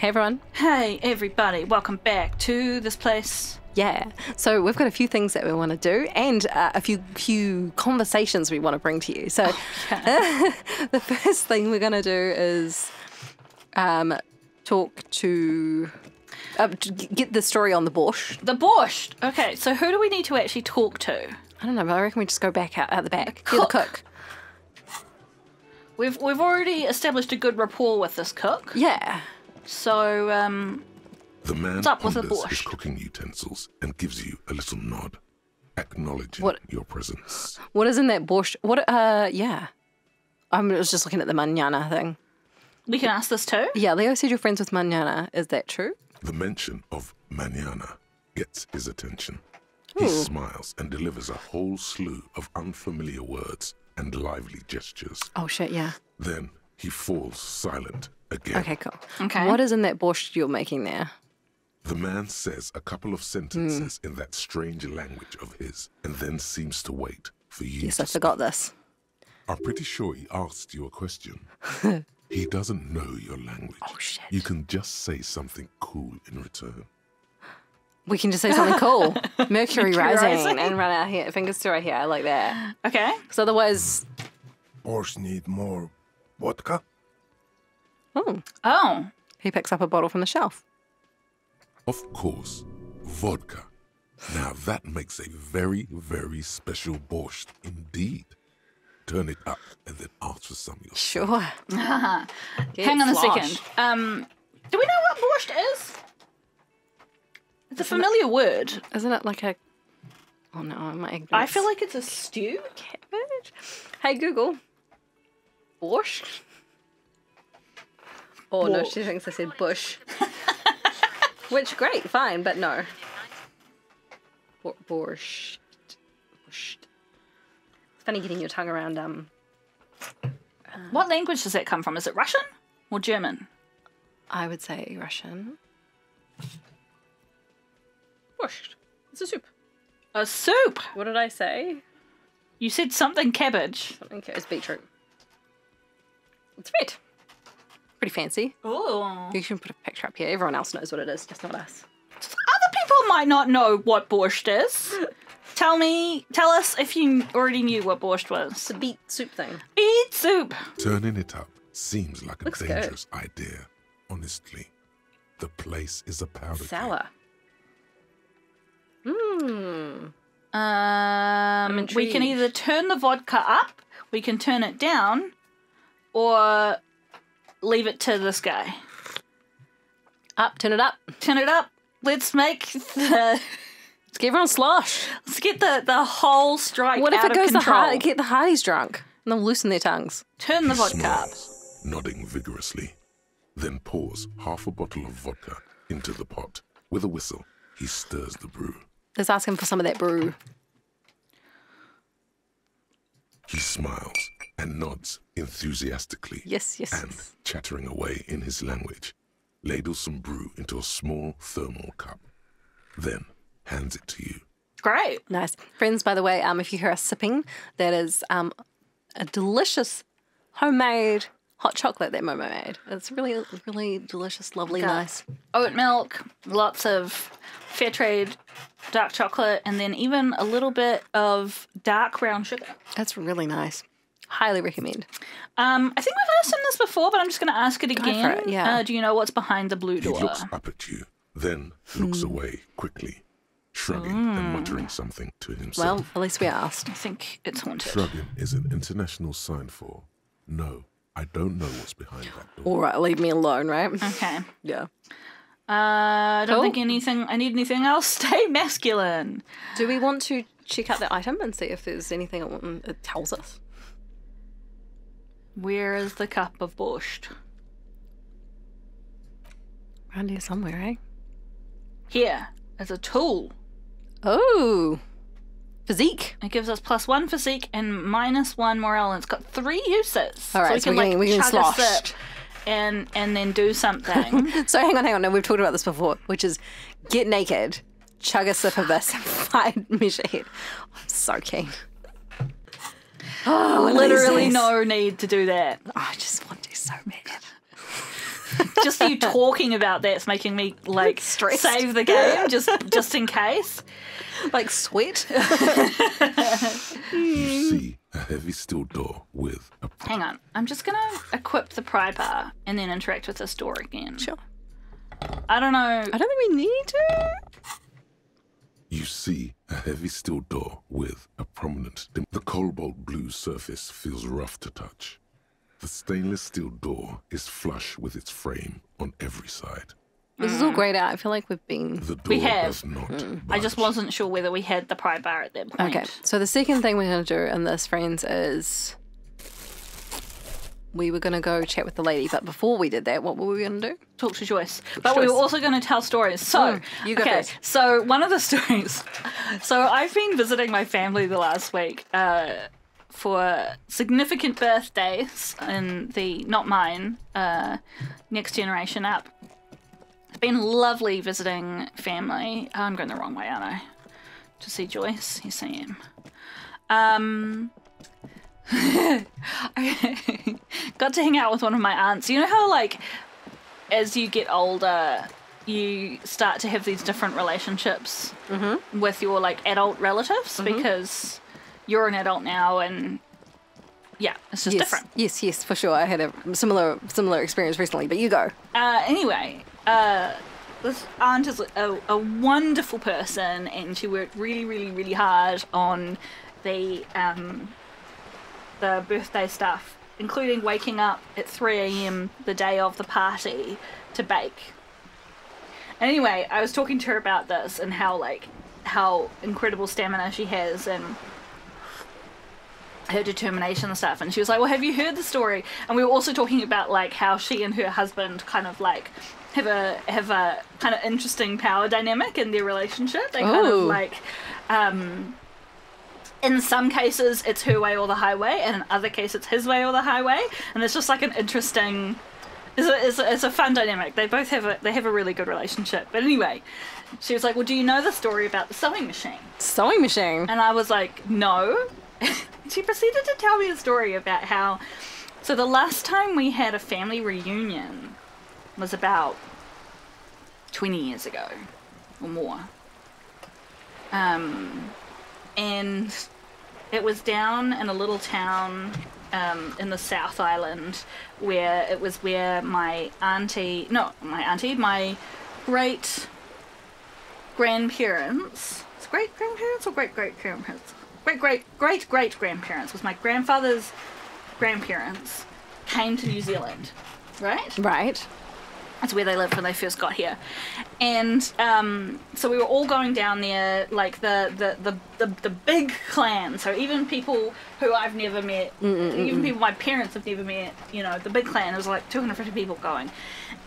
Hey everyone. Hey everybody, welcome back to this place. Yeah, so we've got a few things that we want to do and a few conversations we want to bring to you. So the first thing we're going to do is talk to get the story on the Borscht. The Borscht! Okay, so who do we need to actually talk to? I don't know, but I reckon we just go back out the back. You're the cook. We've already established a good rapport with this cook. Yeah. So, the man what's up with the Borscht? His cooking utensils and gives you a little nod, acknowledging your presence. What is in that Borscht? What, yeah. I was just looking at the manana thing. We can ask this too? Yeah, Leo said you're friends with manana. Is that true? The mention of manana gets his attention. Ooh. He smiles and delivers a whole slew of unfamiliar words and lively gestures. Oh, shit, yeah. Then he falls silent again. Okay, cool. Okay. What is in that borscht you're making there? The man says a couple of sentences in that strange language of his and then seems to wait for you. Yes, I forgot this. I'm pretty sure he asked you a question. He doesn't know your language. Oh, shit. You can just say something cool in return. We can just say something cool. Mercury rising and run our fingers through our hair. I like that. Okay. Because otherwise... Borscht need more vodka. Oh. Oh. He picks up a bottle from the shelf. Of course. Vodka. Now that makes a very, very special borscht indeed. Turn it up and then ask for some yourself. Sure. Hang on a second. Do we know what borscht is? It's a familiar word. Isn't it like a... Oh no, I might... I feel like it's a stew. Cabbage? Hey Google. Borscht? Oh no, she thinks I said bush. Which, great, fine, but no. Borscht. Borscht. It's funny getting your tongue around... What language does that come from? Is it Russian or German? I would say Russian. Borscht. It's a soup. A soup? What did I say? You said something cabbage. Something cabbage. It's beetroot. It's red. Pretty fancy. Oh. You can put a picture up here. Everyone else knows what it is, just not us. Other people might not know what borscht is. Tell us if you already knew what borscht was. It's a beet soup thing. Beet soup. Turning it up seems like a dangerous idea. Honestly, the place is a powder. Sour. Mmm. We can either turn the vodka up, we can turn it down, or leave it to this guy. Up, turn it up. Turn it up. Let's make the... Let's get everyone slosh. Let's get the whole strike out of control. What if it goes get the Hardies drunk and they'll loosen their tongues? Turn the vodka up. Nodding vigorously, then pours half a bottle of vodka into the pot. With a whistle, he stirs the brew. Let's ask him for some of that brew. He smiles and nods enthusiastically. Yes, yes. And, chattering away in his language, ladles some brew into a small thermal cup, then hands it to you. Great. Nice. Friends, by the way, if you hear us sipping, that is a delicious homemade hot chocolate that Momo made. It's really, really delicious, lovely, nice. Oat milk, lots of fair trade dark chocolate, and then even a little bit of dark brown sugar. That's really nice. Highly recommend. I think we've asked him this before, but I'm just going to ask it again. Go for it, yeah. Do you know what's behind the blue door? He looks up at you, then looks away quickly, shrugging and muttering something to himself. Well, at least we asked. I think it's haunted. Shrugging is an international sign for no. I don't know what's behind that door. All right, leave me alone, right? Okay. Yeah. I don't think I need anything else. Stay masculine. Do we want to check out the item and see if there's anything it tells us? Where is the cup of borscht? Around here somewhere, eh? Here, as a tool. Oh. Physique. It gives us +1 physique and -1 morale, and it's got 3 uses. All right, so we can chug a sip and then do something. So hang on. No, we've talked about this before, which is get naked, chug a sip of this, and find measure head. I'm so keen. Oh, literally no need to do that. I just want to so bad. Just you talking about that's making me like save the game just in case. Like sweat. You see a heavy steel door with a... Hang on. I'm just going to equip the pry bar and then interact with this door again. Sure. I don't know. I don't think we need to. You see a heavy steel door with a prominent... The cobalt blue surface feels rough to touch. The stainless steel door is flush with its frame on every side. This is all grayed out. I feel like we've been... The door we have. Does not budge. I just wasn't sure whether we had the pry bar at that point. Okay, so the second thing we're going to do in this, friends, is... We were going to go chat with the lady, but before we did that, what were we going to do? Talk to Joyce. But we were also going to tell stories. So, so one of the stories... So I've been visiting my family the last week for significant birthdays in the, not mine, next generation up. It's been lovely visiting family. Oh, I'm going the wrong way, aren't I? To see Joyce. Yes, I am. I got to hang out with one of my aunts. You know how, like, as you get older, you start to have these different relationships mm-hmm. with your, like, adult relatives mm-hmm. because you're an adult now and, yeah, it's just different. Yes, yes, for sure. I had a similar experience recently, but you go. Anyway... this aunt is a wonderful person, and she worked really, really, really hard on the birthday stuff, including waking up at 3 a.m. the day of the party to bake. Anyway, I was talking to her about this and how incredible stamina she has and her determination and stuff, and she was like, well, have you heard the story? And we were also talking about like how she and her husband kind of like have a kind of interesting power dynamic in their relationship. They kind of like in some cases it's her way or the highway, and in other cases it's his way or the highway, and it's just like an interesting it's a fun dynamic. They both have a really good relationship. But anyway, she was like, well, do you know the story about the sewing machine? And I was like, no. She proceeded to tell me a story about how, so the last time we had a family reunion was about 20 years ago or more, and it was down in a little town in the South Island where my great-grandparents, great-grandparents or great-great-grandparents? Great-great-great-grandparents was my grandfather's grandparents came to New Zealand, right? Right. That's where they lived when they first got here. And so we were all going down there, like the big clan. So even people who I've never met, even people my parents have never met, you know, the big clan. It was like 250 people going.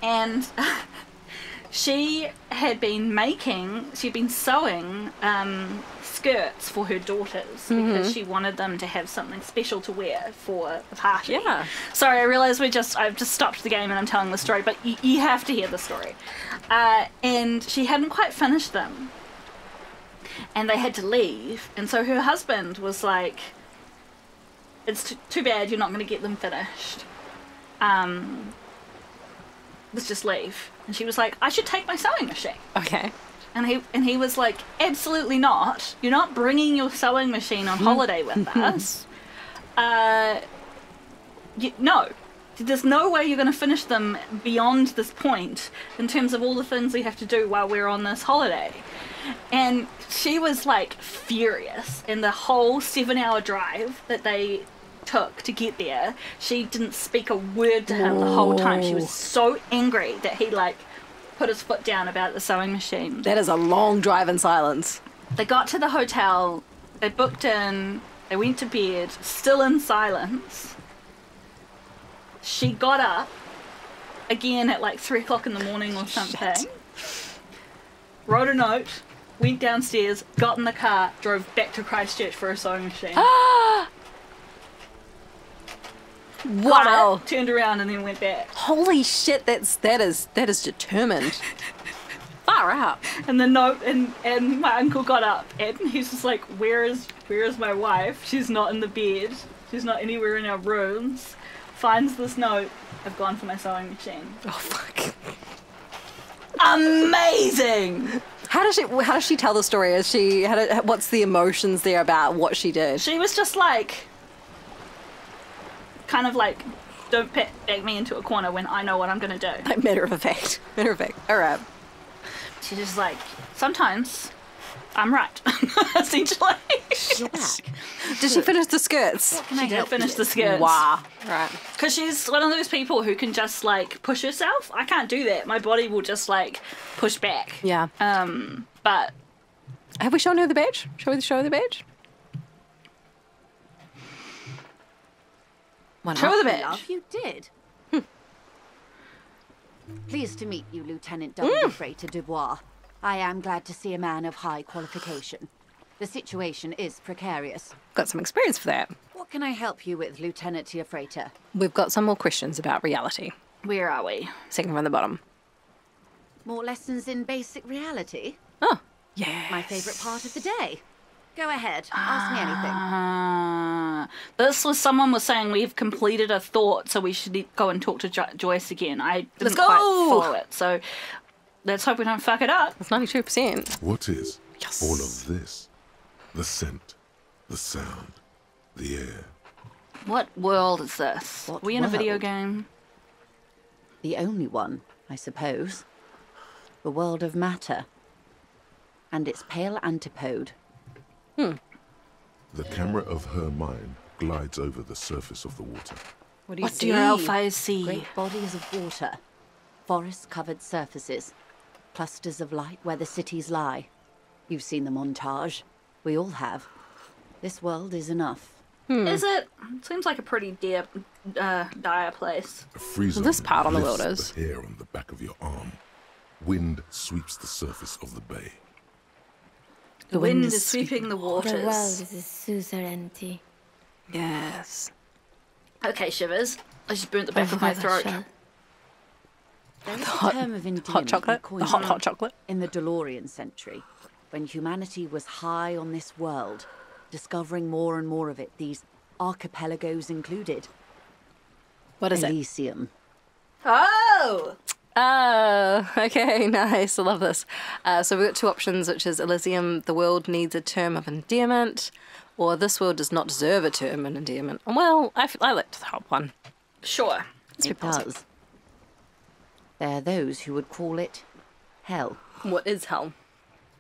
And she had been sewing skirts for her daughters because she wanted them to have something special to wear for the party. Yeah. Sorry, I realise I've just stopped the game and I'm telling the story, but you have to hear the story. And she hadn't quite finished them, and they had to leave. And so her husband was like, "It's too bad you're not going to get them finished. Let's just leave." And she was like, "I should take my sewing machine." Okay. And he was like, absolutely not. You're not bringing your sewing machine on holiday with us. No. There's no way you're going to finish them beyond this point in terms of all the things we have to do while we're on this holiday. And she was like furious. And the whole 7-hour drive that they took to get there, she didn't speak a word to him the whole time. She was so angry that he like... put his foot down about the sewing machine. That is a long drive in silence. They got to the hotel, they booked in, they went to bed, still in silence. She got up again at like 3 o'clock in the morning or something, wrote a note, went downstairs, got in the car, drove back to Christchurch for a sewing machine. Wow! Turned around and then went back. Holy shit! That is determined. Far out. And the note, and my uncle got up and he's just like, where is my wife? She's not in the bed. She's not anywhere in our rooms. Finds this note, I've gone for my sewing machine. Oh, fuck. Amazing! How does she tell the story? What's the emotions there about what she did? She was just like, kind of like, don't peg me into a corner when I know what I'm gonna do. Like, matter of fact. Matter of fact. All right. She's just like, sometimes I'm right. Essentially. Did she finish the skirts? She did finish the skirts. Wow. Right. Because she's one of those people who can just like push herself. I can't do that. My body will just like push back. Yeah. But have we shown her the badge? Shall we show her the badge? Show her the badge. You did. Pleased to meet you, Lieutenant Dufray de Dubois. I am glad to see a man of high qualification. The situation is precarious. Got some experience for that. What can I help you with, Lieutenant Dufray? We've got some more questions about reality. Where are we? Second from the bottom. More lessons in basic reality? Oh, yeah. My favorite part of the day. Go ahead, ask me anything. This was someone was saying we've completed a thought, so we should go and talk to Joyce again. I didn't quite follow it, so let's hope we don't fuck it up. It's 92%. What is all of this? The scent, the sound, the air. What world is this? What we in world? A video game? The only one, I suppose. The world of matter. And its pale antipode. Hmm. The camera of her mind glides over the surface of the water. What do your elf eyes see? Great bodies of water, forest-covered surfaces, clusters of light where the cities lie. You've seen the montage. We all have. This world is enough. Hmm. Is it? Seems like a pretty dire place. This part of the world is. The hair on the back of your arm. Wind sweeps the surface of the bay. The wind is sweeping the waters. The world is suzerainty. Yes. Okay, Shivers. I just burnt the back of my throat. The hot chocolate. In the DeLorean century, when humanity was high on this world, discovering more and more of it, these archipelagos included. What is Elysium. It? Oh! Oh, okay, nice. I love this. So we've got two options, which is Elysium, the world needs a term of endearment, or this world does not deserve a term of endearment. Well, I liked the hot one. Sure. It does. There are those who would call it hell. What is hell?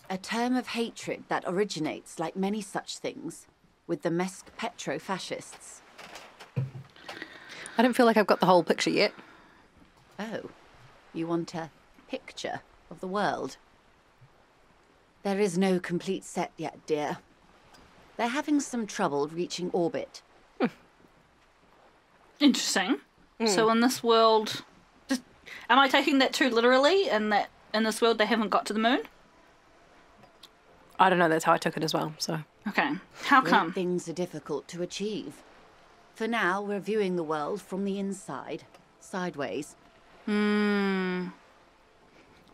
A term of hatred that originates, like many such things, with the Mesc Petro fascists. I don't feel like I've got the whole picture yet. Oh. You want a picture of the world? There is no complete set yet, dear. They're having some trouble reaching orbit. Hmm. Interesting. Mm. So in this world, am I taking that too literally? And that in this world they haven't got to the moon? I don't know. That's how I took it as well. So okay, how come things are difficult to achieve? For now, we're viewing the world from the inside, sideways. Hmm.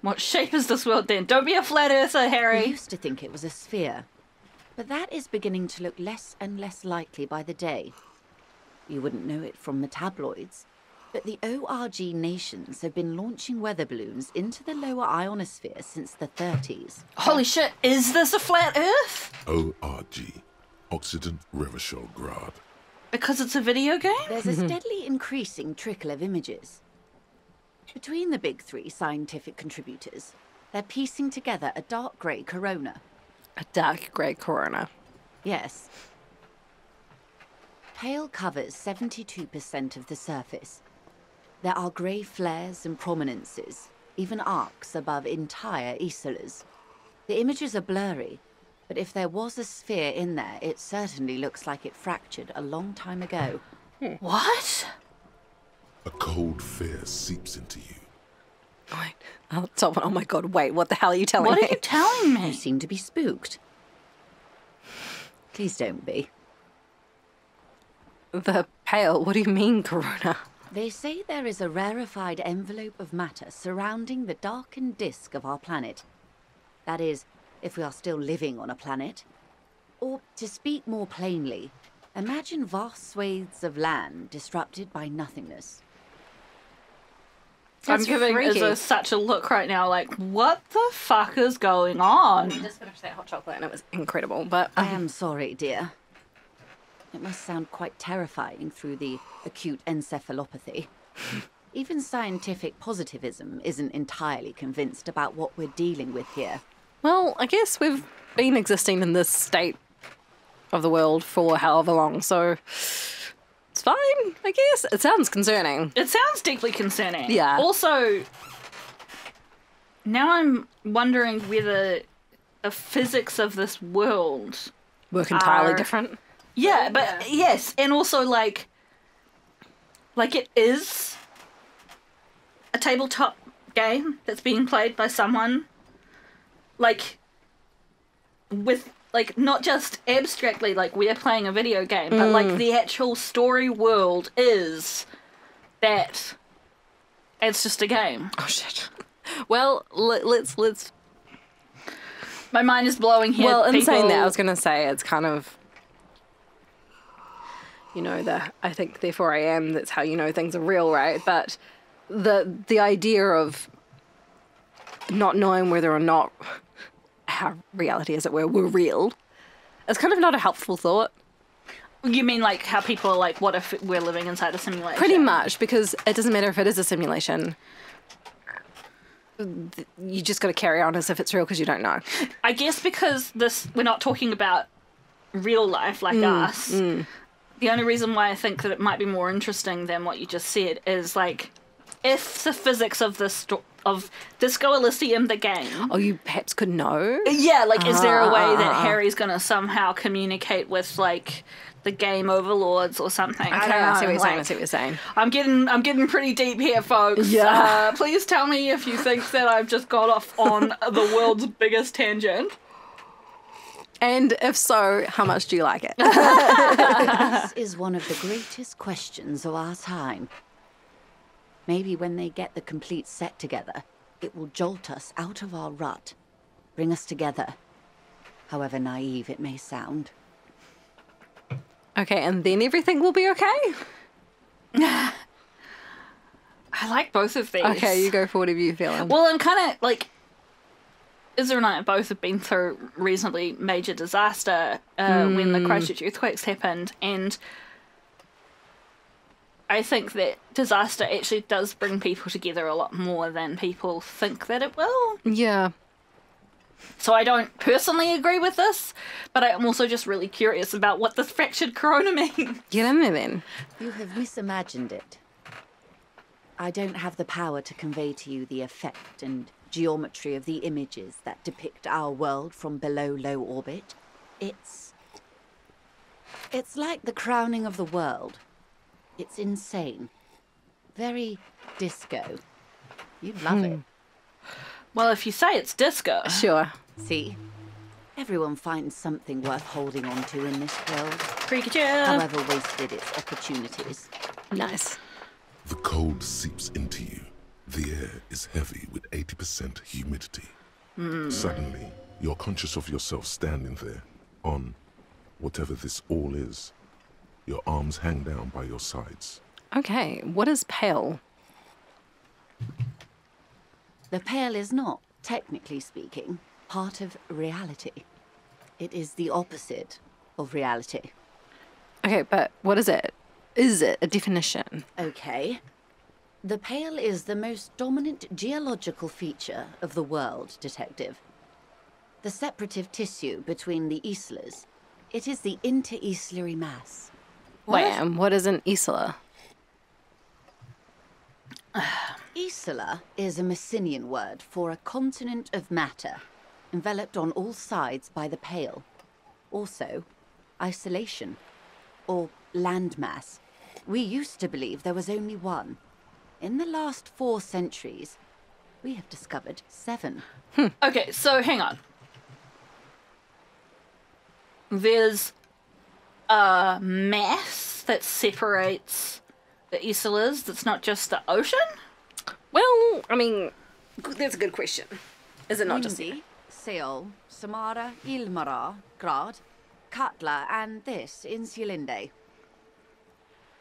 What shape is this world then? Don't be a flat earther, Harry. I used to think it was a sphere, but that is beginning to look less and less likely by the day. You wouldn't know it from the tabloids, but the ORG nations have been launching weather balloons into the lower ionosphere since the 30s. Holy shit, is this a flat earth? ORG, Occident Rivershell Graad. Because it's a video game? There's a steadily increasing trickle of images. Between the big three scientific contributors, they're piecing together a dark grey corona. A dark grey corona? Yes. Pale covers 72% of the surface. There are grey flares and prominences, even arcs above entire Isolas. The images are blurry, but if there was a sphere in there, it certainly looks like it fractured a long time ago. What? A cold fear seeps into you. Wait, oh my god, wait, what the hell are you telling me? What are you telling me? You seem to be spooked. Please don't be. The Pale, what do you mean, Corona? They say there is a rarefied envelope of matter surrounding the darkened disk of our planet. That is, if we are still living on a planet. Or, to speak more plainly, imagine vast swathes of land disrupted by nothingness. I'm giving Izzo such a look right now, like, what the fuck is going on? I just finished that hot chocolate and it was incredible, but... I am sorry, dear. It must sound quite terrifying through the acute encephalopathy. Even scientific positivism isn't entirely convinced about what we're dealing with here. Well, I guess we've been existing in this state of the world for however long, so... It's fine, I guess. It sounds concerning. It sounds deeply concerning. Yeah. Also, now I'm wondering whether the physics of this world work entirely different. Yeah, but yes, and also like it is a tabletop game that's being played by someone, like with. Like, not just abstractly, like, we're playing a video game, but, like, the actual story world is that it's just a game. Oh, shit. Well, let's... My mind is blowing here. Well, in saying that, I was going to say it's kind of, you know, the I think, therefore I am, that's how you know things are real, right? But the idea of not knowing whether or not... Our reality, as it were real. It's kind of not a helpful thought. You mean like how people are like, what if we're living inside a simulation? Pretty much, because it doesn't matter if it is a simulation. You just got to carry on as if it's real because you don't know. I guess because this, we're not talking about real life like us. The only reason why I think that it might be more interesting than what you just said is like, if the physics of this Disco Elysium, the game. Oh, you perhaps could know? Yeah, like, is there a way that Harry's going to somehow communicate with, like, the game overlords or something? I see what you're saying, I see what you're saying. I'm getting pretty deep here, folks. Yeah. Please tell me if you think that I've just got off on the world's biggest tangent. And if so, how much do you like it? This is one of the greatest questions of our time. Maybe when they get the complete set together, it will jolt us out of our rut, bring us together, however naive it may sound. Okay, and then everything will be okay? I like both of these. Okay, you go for whatever you're feeling. Well, I'm kind of like, Izzo and I both have been through reasonably major disaster when the Christchurch earthquakes happened, and... I think that disaster actually does bring people together a lot more than people think that it will. Yeah. So I don't personally agree with this, but I'm also just really curious about what this fractured corona means. Get in there then. You have misimagined it. I don't have the power to convey to you the effect and geometry of the images that depict our world from below low orbit. It's like the crowning of the world. It's insane. Very disco. You'd love it. Well, if you say it's disco. Sure. See? Everyone finds something worth holding on to in this world. Freakature. However wasted its opportunities. Nice. The cold seeps into you. The air is heavy with 80% humidity. Suddenly, you're conscious of yourself standing there on whatever this all is. Your arms hang down by your sides. Okay, what is pale? The pale is not, technically speaking, part of reality. It is the opposite of reality. Okay, but what is it? Is it a definition? Okay. The pale is the most dominant geological feature of the world, Detective. The separative tissue between the Isolas. It is the inter-Isolary mass. Wham, what is an Isola? Isola is a Messinian word for a continent of matter, enveloped on all sides by the pale. Also, isolation, or landmass. We used to believe there was only one. In the last 4 centuries, we have discovered 7. Okay, so hang on. There's... a mass that separates the Isolas that's not just the ocean? Well, I mean, that's a good question. Is it not just the... Saël, Samara, Ilmara, Graad, Katla, and this, Insulinde.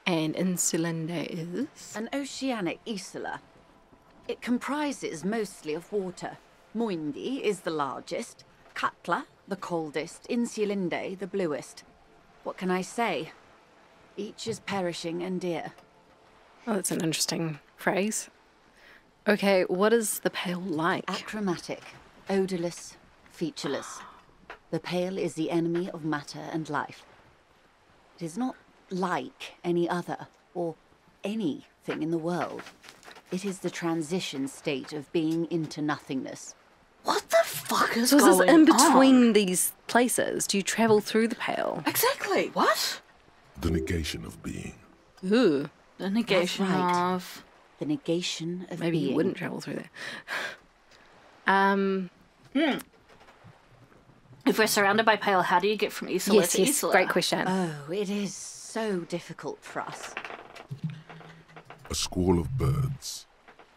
And Insulinde is? An oceanic Isola. It comprises mostly of water. Moindi is the largest, Katla the coldest, Insulinde the bluest. What can I say? Each is perishing and dear. Oh, that's an interesting phrase. Okay, what is the Pale like? Achromatic, odorless, featureless. The Pale is the enemy of matter and life. It is not like any other or anything in the world. It is the transition state of being into nothingness. What the fuck is going on? So is this in between these places? Do you travel through the Pale? Exactly. What? The negation of being. Ooh. The negation of... The negation of being. Maybe you wouldn't travel through there. If we're surrounded by Pale, how do you get from Isola to Isola? Great question. Oh, it is so difficult for us. A squall of birds.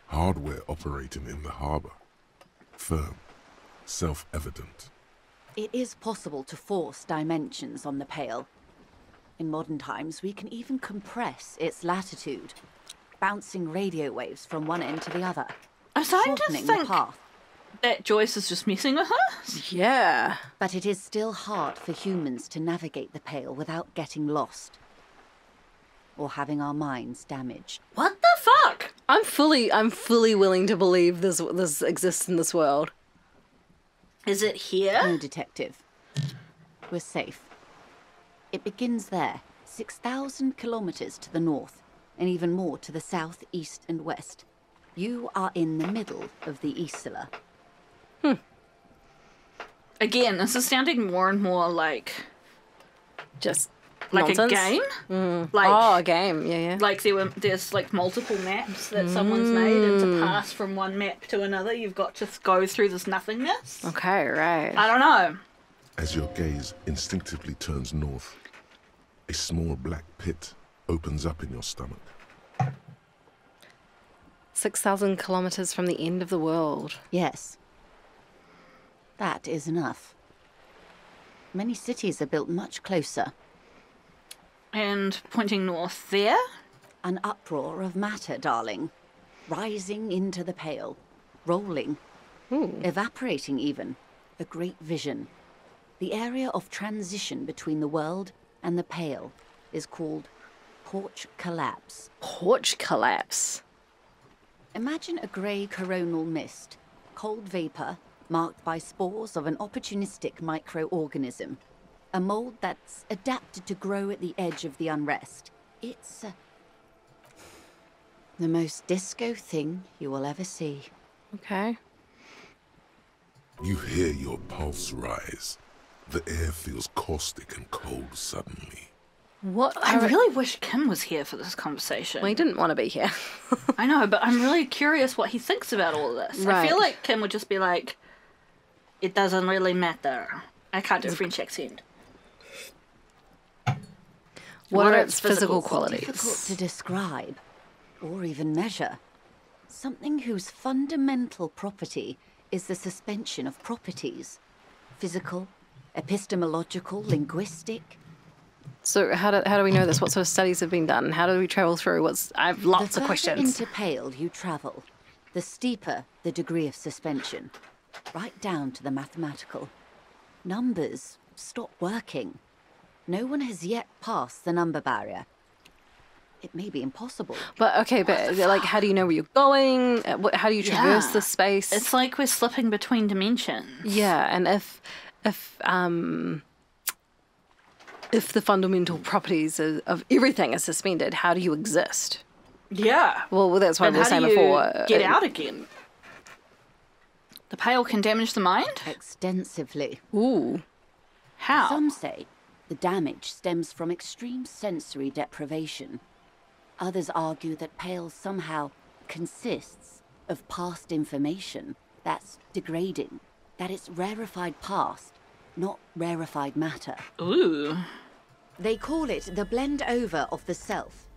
Hardware operating in the harbour. Firm. Self-evident. It is possible to force dimensions on the Pale. In modern times, we can even compress its latitude, bouncing radio waves from one end to the other. I'm starting to think that Joyce is just messing with us. Yeah. But it is still hard for humans to navigate the Pale without getting lost. Or having our minds damaged. What the fuck? I'm fully willing to believe this exists in this world. Is it here? No, detective. We're safe. It begins there, 6,000 kilometers to the north, and even more to the south, east, and west. You are in the middle of the Isola. Hmm. Again, this is sounding more and more like... Just like nonsense. A game? Mm. Like, oh, a game, yeah. Like there's like multiple maps that someone's made, and to pass from one map to another, you've got to go through this nothingness. Okay, right. I don't know. As your gaze instinctively turns north, a small black pit opens up in your stomach. 6,000 kilometers from the end of the world. Yes. That is enough. Many cities are built much closer. And pointing north there? An uproar of matter, darling. Rising into the Pale. Rolling. Ooh. Evaporating even. A great vision. The area of transition between the world and the Pale is called Porch Collapse. Porch Collapse? Imagine a grey coronal mist, cold vapour marked by spores of an opportunistic microorganism, a mould that's adapted to grow at the edge of the unrest. It's the most disco thing you will ever see. Okay. You hear your pulse rise. The air feels caustic and cold suddenly. What? I really wish Kim was here for this conversation. Well, he didn't want to be here. I know, but I'm really curious what he thinks about all this. Right. I feel like Kim would just be like, it doesn't really matter. I can't do a French accent. What are its physical qualities? Difficult to describe or even measure. Something whose fundamental property is the suspension of properties. Physical, epistemological, linguistic. So how do we know this? What sort of studies have been done? How do we travel through? I have lots of questions. The further into Pale you travel, the steeper the degree of suspension, right down to the mathematical. Numbers stop working. No one has yet passed the number barrier. It may be impossible. But okay, but like, how do you know where you're going? How do you traverse the space? It's like we're slipping between dimensions. Yeah, and if the fundamental properties of everything are suspended, how do you exist? Yeah. Well, that's why we were saying before. How do you get out again? The Pale can damage the mind? Extensively. Ooh. How? Some say the damage stems from extreme sensory deprivation. Others argue that Pale somehow consists of past information that's degrading, that it's rarefied past, not rarefied matter. Ooh. They call it the blend over of the self.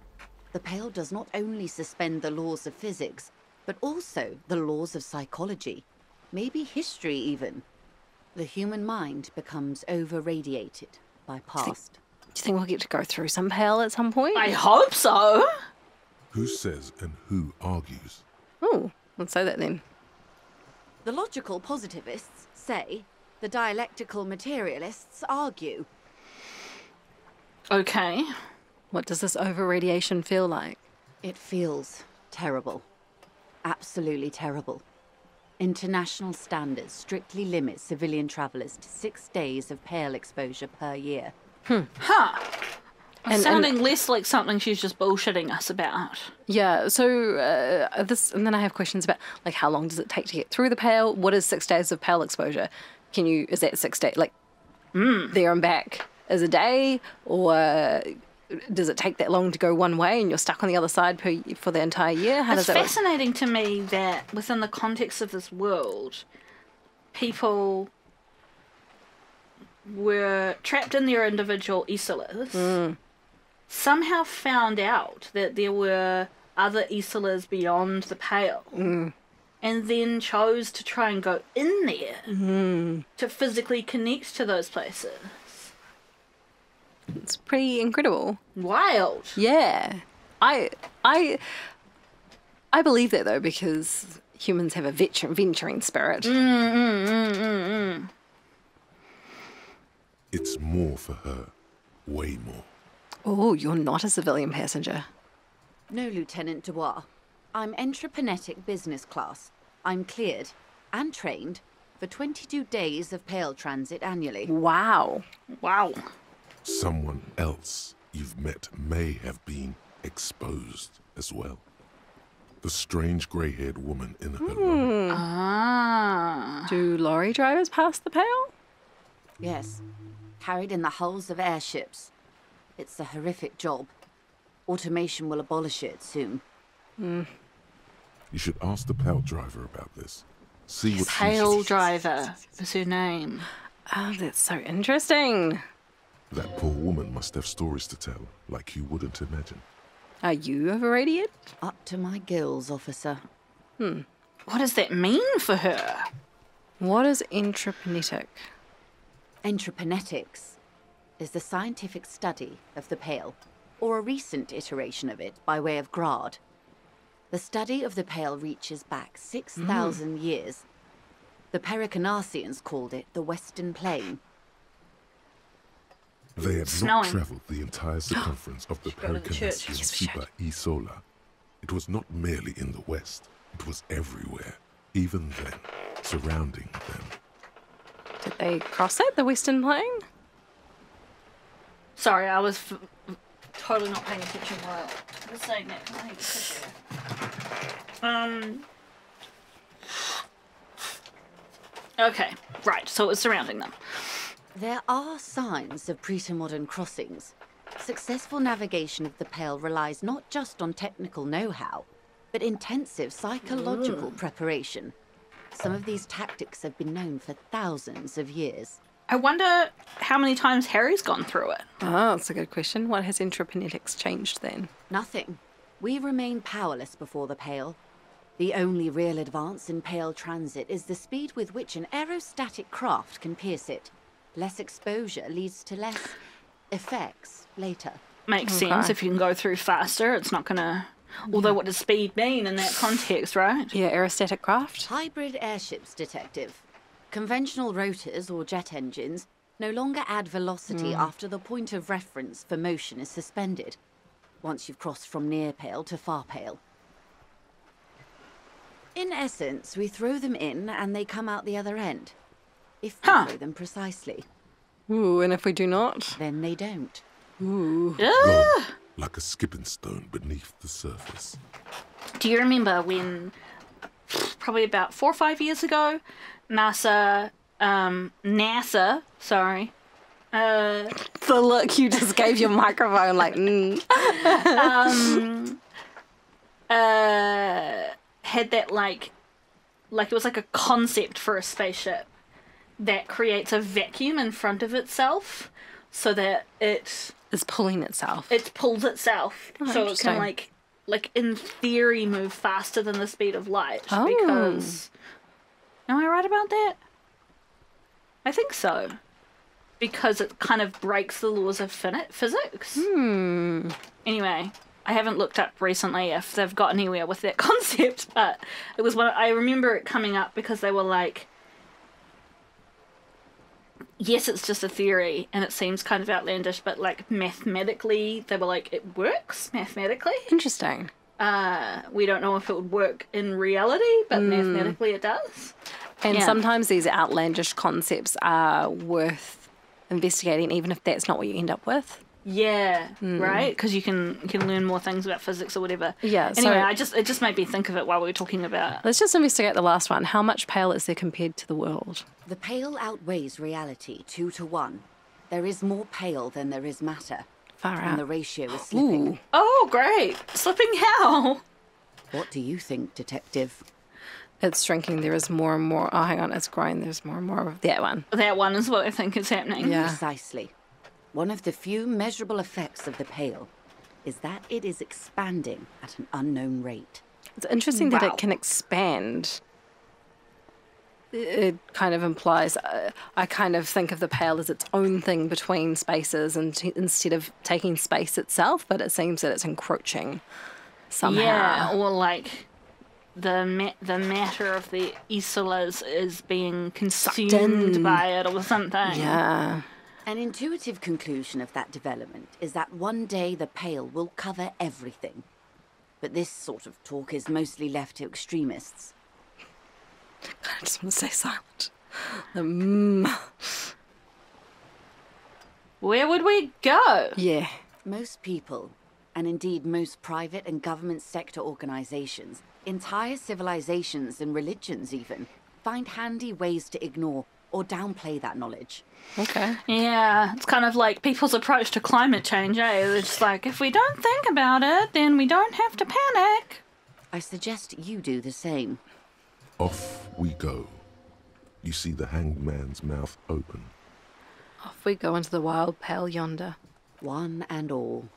The Pale does not only suspend the laws of physics, but also the laws of psychology. Maybe history even. The human mind becomes over-radiated by past. Do you think we'll get to go through some Pale at some point? I hope so! Who says and who argues? Oh. Let's say that then. The logical positivists say, the dialectical materialists argue. Okay. What does this over-radiation feel like? It feels terrible. Absolutely terrible. International standards strictly limit civilian travelers to 6 days of pale exposure per year. Hmm. Huh. And, sounding less like something she's just bullshitting us about. Yeah, so this, and then I have questions about, like, how long does it take to get through the pale? What is 6 days of pale exposure? Can you, is that 6 days, like, there and back is a day? Or does it take that long to go one way and you're stuck on the other side for the entire year? How does that work? It's fascinating to me that within the context of this world, people were trapped in their individual isolas, somehow found out that there were other isolas beyond the pale, and then chose to try and go in there to physically connect to those places. It's pretty incredible. Wild. Yeah. I believe that, though, because humans have a venturing spirit. It's more for her. Way more. Oh, you're not a civilian passenger. No, Lieutenant Dubois. I'm Entroponetic business class. I'm cleared and trained for 22 days of pale transit annually. Wow. Wow. Someone else you've met may have been exposed as well. The strange grey-haired woman in her lorry. Ah. Do lorry drivers pass the pale? Yes. Carried in the hulls of airships. It's a horrific job. Automation will abolish it soon. You should ask the pale driver about this. See what pale driver is her name. Oh, that's so interesting. That poor woman must have stories to tell, like you wouldn't imagine. Are you overrated? Up to my gills, officer. What does that mean for her? What is entroponetic? Entroponetics is the scientific study of the pale, or a recent iteration of it by way of Graad. The study of the pale reaches back 6,000 years. The Perikarnassians called it the Western Plain. They have not travelled the entire circumference of the Perikarnassian Super Isola. It was not merely in the west, it was everywhere, even then, surrounding them. Did they cross it, the Western Plain? Sorry, I was totally not paying attention while I was saying that. I need to okay, right, so it was surrounding them. There are signs of pre-modern crossings. Successful navigation of the Pale relies not just on technical know-how, but intensive psychological preparation. Some of these tactics have been known for thousands of years. I wonder how many times Harry's gone through it. Oh, that's a good question. What has Entroponetics changed then? Nothing. We remain powerless before the Pale. The only real advance in Pale transit is the speed with which an aerostatic craft can pierce it. Less exposure leads to less effects later. Makes sense. If you can go through faster, it's not going to... Although what does speed mean in that context, right? Yeah, aerostatic craft. Hybrid airships, Detective. Conventional rotors or jet engines no longer add velocity after the point of reference for motion is suspended, once you've crossed from near pale to far pale. In essence, we throw them in and they come out the other end. If we know them precisely. Ooh, and if we do not? Then they don't. Ooh. Ah! Like a skipping stone beneath the surface. Do you remember when, probably about 4 or 5 years ago, NASA, the look you just gave your microphone, like, had that, like it was like a concept for a spaceship that creates a vacuum in front of itself so that it is pulling itself. It pulls itself. Oh, so it can, like in theory, move faster than the speed of light. Oh. Because... Am I right about that? I think so. Because it kind of breaks the laws of physics. Anyway, I haven't looked up recently if they've got anywhere with that concept, but it was one, I remember it coming up because they were like, yes, it's just a theory and it seems kind of outlandish, but like mathematically, they were like, it works mathematically. Interesting. We don't know if it would work in reality, but mathematically it does. And sometimes these outlandish concepts are worth investigating, even if that's not what you end up with. Yeah, right? Because you can learn more things about physics or whatever. Yeah. Anyway, so it just made me think of it while we were talking about it. Let's just investigate the last one. How much Pale is there compared to the world? The Pale outweighs reality 2 to 1. There is more Pale than there is matter. Far out. And the ratio is slipping. Ooh. Oh, great. Slipping how? What do you think, Detective? It's shrinking. There is more and more. Oh, hang on. It's growing. There's more and more of that one. That one is what I think is happening. Yeah. Precisely. One of the few measurable effects of the Pale is that it is expanding at an unknown rate. It's interesting that it can expand. It kind of implies, I kind of think of the Pale as its own thing between spaces and instead of taking space itself, but it seems that it's encroaching somehow. Yeah, or like the matter of the Isolas is being consumed by it or something. Yeah. An intuitive conclusion of that development is that one day the Pale will cover everything. But this sort of talk is mostly left to extremists. I just want to stay silent. Where would we go? Yeah. Most people, and indeed most private and government sector organizations, entire civilizations and religions even, find handy ways to ignore or downplay that knowledge. Okay. Yeah, it's kind of like people's approach to climate change, eh? They're just like, if we don't think about it, then we don't have to panic. I suggest you do the same. Off we go. You see the hanged man's mouth open. Off we go into the wild Pale yonder. One and all.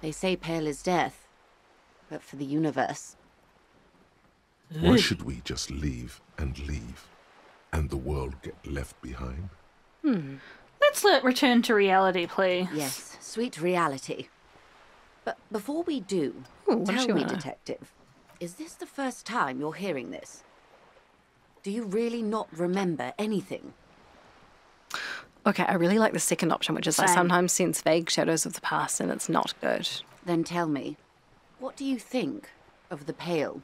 They say Pale is death, but for the universe. Why should we just leave and leave? And the world get left behind? Let's return to reality, please. Yes, sweet reality. But before we do, tell me, Detective, is this the first time you're hearing this? Do you really not remember anything? Okay, I really like the second option, which is I sometimes sense vague shadows of the past and it's not good. Then tell me, what do you think of the Pale?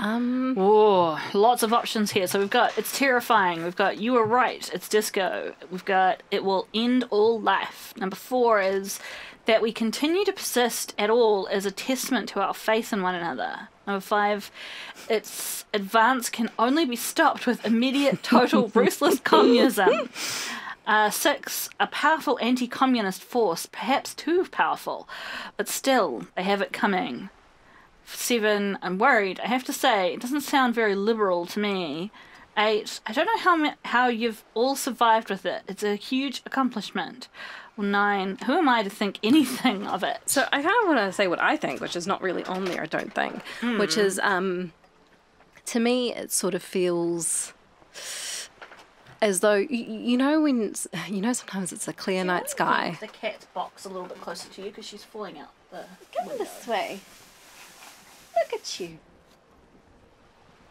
Oh, lots of options here. So we've got it's terrifying. We've got you were right. It's disco. We've got it will end all life. Number 4 is that we continue to persist at all is a testament to our faith in one another. Number 5, its advance can only be stopped with immediate, total, ruthless communism. 6, a powerful anti-communist force, perhaps too powerful, but still they have it coming. 7, I'm worried. I have to say, it doesn't sound very liberal to me. 8, I don't know how you've all survived with it. It's a huge accomplishment. 9, who am I to think anything of it? So I kind of want to say what I think, which is not really on there, I don't think, which is, to me, it sort of feels as though, you know, when, you know, sometimes it's a clear night sky. The cat's box a little bit closer to you because she's falling out the window. Come this way. Look at you.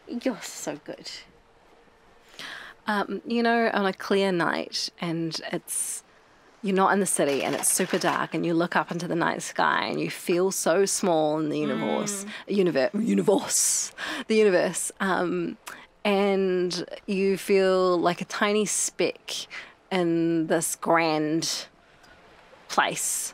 You're so good. You know, on a clear night and it's, you're not in the city and it's super dark and you look up into the night sky and you feel so small in the universe, the universe. And you feel like a tiny speck in this grand place.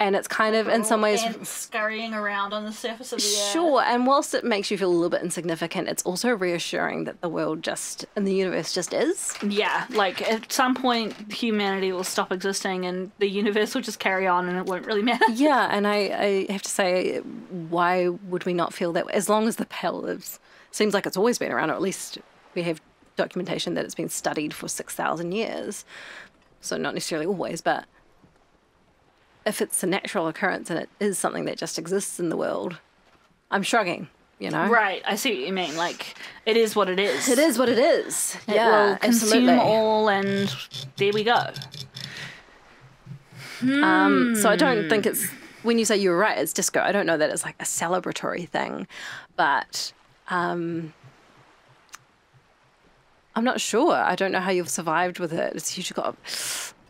And it's kind of, in some ways, scurrying around on the surface of the earth. Sure, and whilst it makes you feel a little bit insignificant, it's also reassuring that the world just, and the universe just is. Yeah, like at some point humanity will stop existing and the universe will just carry on and it won't really matter. Yeah, and I have to say, why would we not feel that way? As long as the Pale lives. Seems like it's always been around, or at least we have documentation that it's been studied for 6,000 years. So not necessarily always, but if it's a natural occurrence and it is something that just exists in the world, I'm shrugging, you know? Right, I see what you mean. Like, it is what it is. It is what it is. Yeah, it will consume all and there we go. So I don't think it's, when you say you were right, it's disco. I don't know that it's like a celebratory thing, but I'm not sure. I don't know how you've survived with it. It's usually got,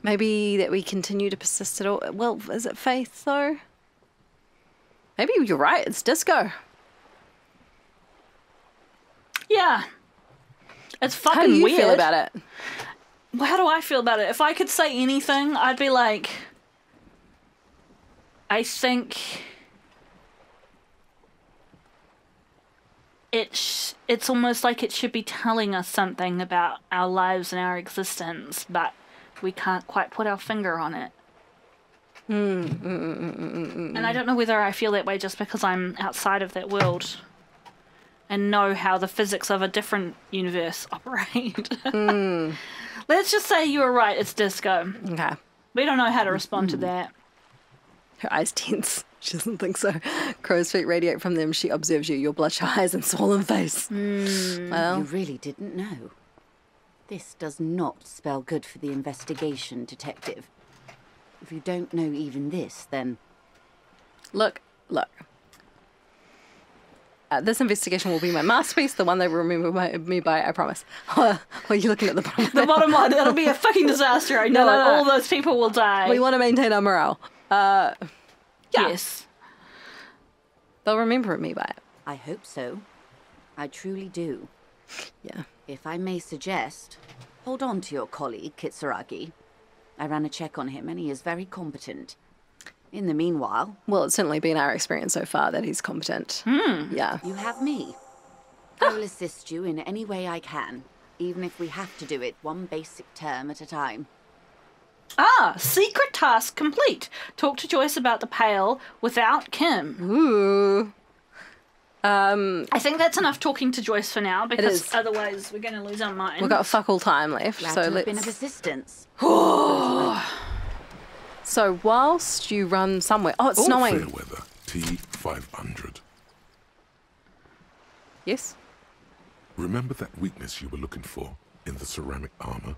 maybe that we continue to persist at all. Well, is it faith though? Maybe you're right, it's disco. Yeah. It's fucking weird. How do you feel about it? Well, how do I feel about it? If I could say anything, I'd be like, I think it's almost like it should be telling us something about our lives and our existence, but we can't quite put our finger on it. And I don't know whether I feel that way just because I'm outside of that world and know how the physics of a different universe operate. Let's just say you were right, it's disco. Okay. We don't know how to respond to that. Her eyes tense. She doesn't think so. Crow's feet radiate from them. She observes you, your bloodshot eyes and swollen face. Well, you really didn't know. This does not spell good for the investigation, detective. If you don't know even this, then... Look. This investigation will be my masterpiece, the one they will remember me by, I promise. Well, you're looking at the bottom line. The bottom line, it'll be a fucking disaster, I know. No. All those people will die. We want to maintain our morale. Yes. They'll remember me by it. I hope so. I truly do. Yeah. If I may suggest, hold on to your colleague, Kitsuragi. I ran a check on him and he is very competent. In the meanwhile... Well, it's certainly been our experience so far that he's competent. Yeah. You have me. I will assist you in any way I can, even if we have to do it one basic term at a time. Secret task complete. Talk to Joyce about the Pale without Kim. I think that's enough talking to Joyce for now, because otherwise we're going to lose our mind. We've got fuck all time left. Glad so let's... been of assistance. So whilst you run somewhere... Oh, it's snowing. Fairweather T-500. Yes? Remember that weakness you were looking for in the ceramic armour?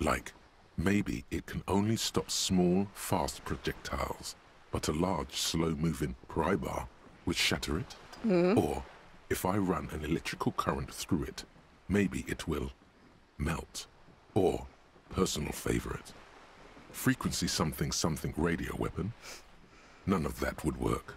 Like, maybe it can only stop small, fast projectiles, but a large, slow-moving pry bar would shatter it. Or, if I run an electrical current through it, maybe it will melt. Or, personal favourite. Frequency something radio weapon. None of that would work.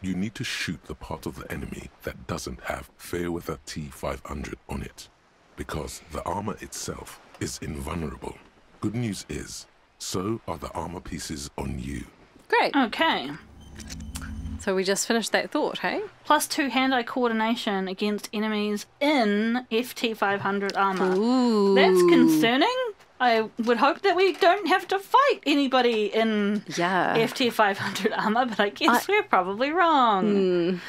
You need to shoot the part of the enemy that doesn't have Fairweather T-500 on it, because the armor itself is invulnerable. Good news is, so are the armor pieces on you. Great. Okay. So we just finished that thought, hey? +2 hand-eye coordination against enemies in FT-500 armor. Ooh. That's concerning. I would hope that we don't have to fight anybody in FT-500 armor, but I guess we're probably wrong.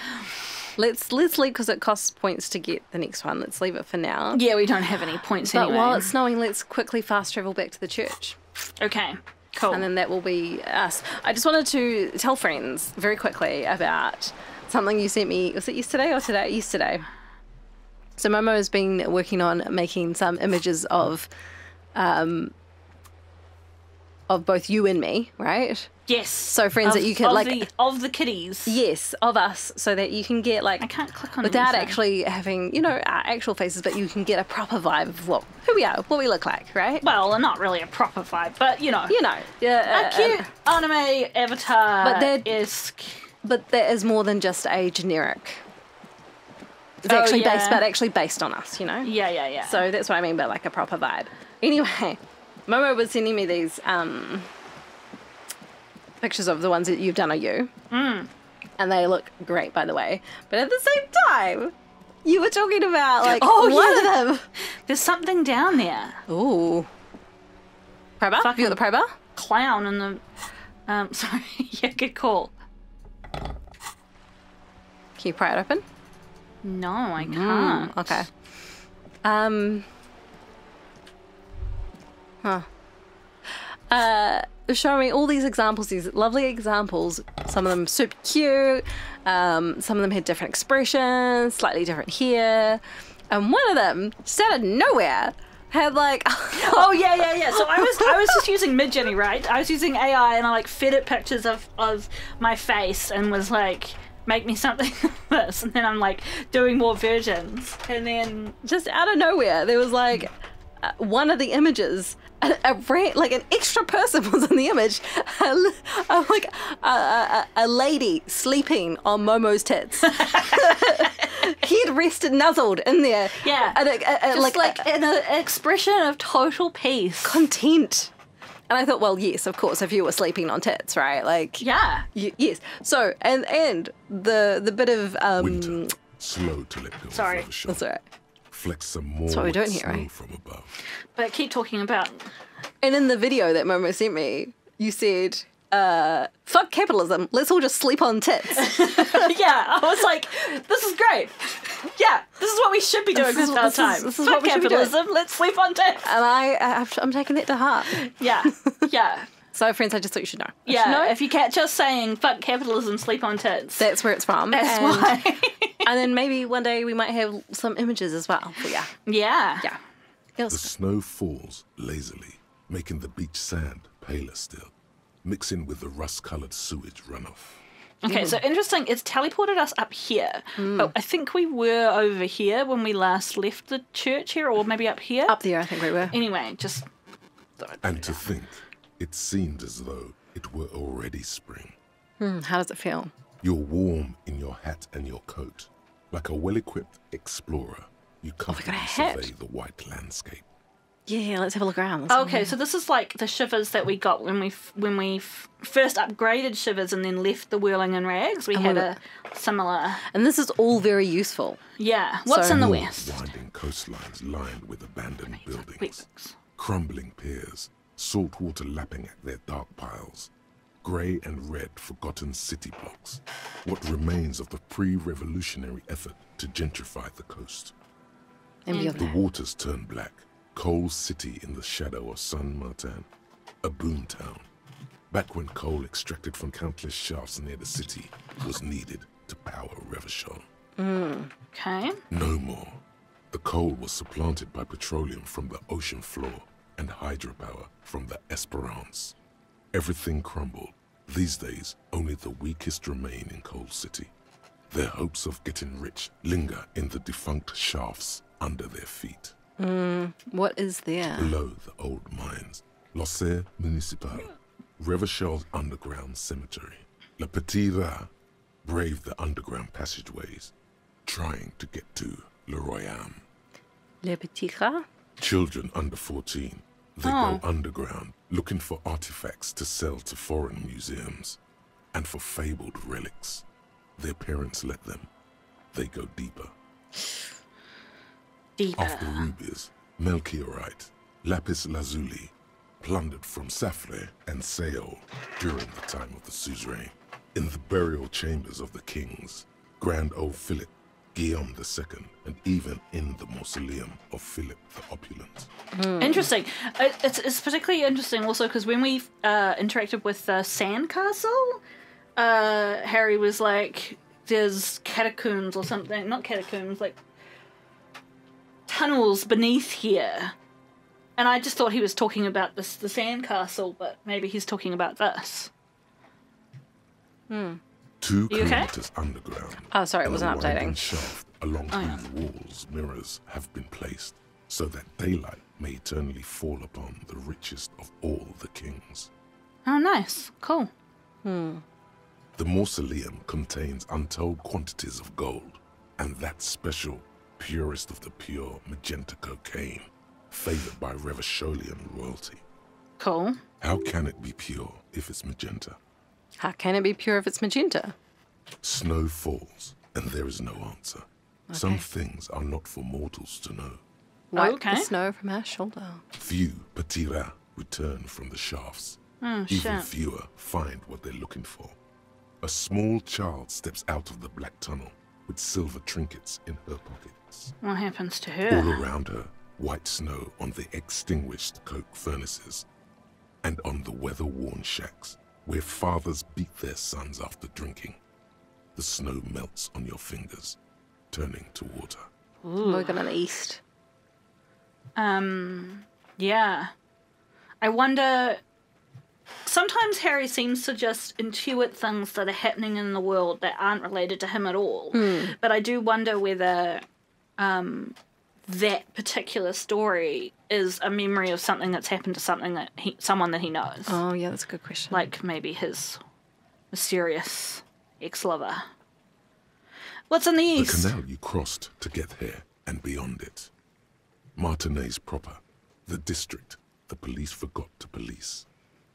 Let's leave, because it costs points to get the next one. Let's leave it for now. Yeah, we don't have any points anyway. But while it's snowing, let's quickly fast travel back to the church. Okay, cool. And then that will be us. I just wanted to tell friends very quickly about something you sent me. Was it yesterday or today? Yesterday. So Momo has been working on making some images of both you and me, right? Yes. So friends that you can like of the kitties. Yes, of us, so that you can get like I can't click on without actually having our actual faces, but you can get a proper vibe of who we are, what we look like, right? Well, not really a proper vibe, but a cute anime avatar. But that is more than just a generic. It's actually based, but actually based on us, Yeah. So that's what I mean by like a proper vibe. Anyway, Momo was sending me these pictures of the ones that you've done on you. And they look great, by the way. But at the same time, you were talking about, like, one of them. There's something down there. Ooh. Prober? Fucking you're the prober? Clown in the... sorry. Yeah, good call. Can you pry it open? No, I can't. Okay. Showing me all these examples, these lovely examples. Some of them super cute. Some of them had different expressions, slightly different hair. And one of them, just out of nowhere, had like So I was just using Midjourney, right? I was using AI and I like fed it pictures of my face and was like, make me something of this, and then I'm like doing more versions, and then just out of nowhere there was like one of the images, an extra person was in the image, a lady sleeping on Momo's tits, head rested nuzzled in there, yeah, and an expression of total peace, content. And I thought, well, yes, of course, if you were sleeping on tits, right? Like, yeah, yes. So, and the bit of winter, slow till it goes. Sorry, that's all right. Flex some more. That's what we're doing here, right? From above. But I keep talking about. And in the video that Momo sent me, you said, "Fuck capitalism. Let's all just sleep on tits." Yeah, I was like, this is great. Yeah, this is what we should be doing this whole time. This is what capitalism. Let's sleep on tits. And I'm taking it to heart. Yeah, yeah. So, friends, I just thought you should know. Yeah, if you catch us saying "fuck capitalism, sleep on tits," that's where it's from. That's why. And then maybe one day we might have some images as well. But yeah. Yeah. Yeah. The snow falls lazily, making the beach sand paler still, mixing with the rust-coloured sewage runoff. Okay, so interesting, it's teleported us up here. But I think we were over here when we last left the church here, or maybe up here. Up there, I think we were. Anyway, just... And to think, it seemed as though it were already spring. How does it feel? You're warm in your hat and your coat. Like a well-equipped explorer, you comfortably survey the white landscape. Yeah, let's have a look around. Okay, so this is like the shivers that we got when we first upgraded shivers and then left the whirling in rags. We had a similar. And this is all very useful. Yeah. What's in the west? Winding coastlines lined with abandoned buildings, crumbling piers, salt water lapping at their dark piles, grey and red forgotten city blocks, what remains of the pre-revolutionary effort to gentrify the coast. The waters turn black. Coal city in the shadow of San Martin, a boom town, back when coal extracted from countless shafts near the city was needed to power Revachol. Okay. No more. The coal was supplanted by petroleum from the ocean floor and hydropower from the Esperance. Everything crumbled. These days, only the weakest remain in coal city. Their hopes of getting rich linger in the defunct shafts under their feet. What is there? Below the old mines, L'Océan Municipal, Revachel's underground cemetery. Le Petit Rat braved the underground passageways, trying to get to Le Royaume. Le Petit Rat? Children under 14. They go underground, looking for artifacts to sell to foreign museums and for fabled relics. Their parents let them. They go deeper. After rubies, Melchiorite, Lapis Lazuli, plundered from Saffre and Saël during the time of the suzerain. In the burial chambers of the kings, grand old Philippe, Guillaume II, and even in the mausoleum of Philippe the Opulent. Interesting. It's particularly interesting also because when we interacted with the Sandcastle, Harry was like, there's catacombs or something. Not catacombs, like... tunnels beneath here, and I just thought he was talking about the sandcastle, but maybe he's talking about this. 2 kilometers underground. Oh, sorry, it wasn't updating. Shaft along whose walls mirrors have been placed, so that daylight may eternally fall upon the richest of all the kings. Oh, nice, cool. The mausoleum contains untold quantities of gold, and that special. Purest of the pure magenta cocaine, favored by Revacholian royalty. Cool. How can it be pure if it's magenta? How can it be pure if it's magenta? Snow falls, and there is no answer. Okay. Some things are not for mortals to know. Wipe the snow from our shoulder. Few Petit Rat return from the shafts. Even fewer find what they're looking for. A small child steps out of the black tunnel with silver trinkets in her pocket. What happens to her? All around her, white snow on the extinguished coke furnaces and on the weather-worn shacks where fathers beat their sons after drinking. The snow melts on your fingers, turning to water. We're going east. Yeah. I wonder... Sometimes Harry seems to just intuit things that are happening in the world that aren't related to him at all. Mm. But I do wonder whether that particular story is a memory of something that's happened to someone that he knows. Oh, yeah, that's a good question. Like maybe his mysterious ex-lover. What's in the east? The canal you crossed to get here and beyond it. Martinez proper. The district the police forgot to police.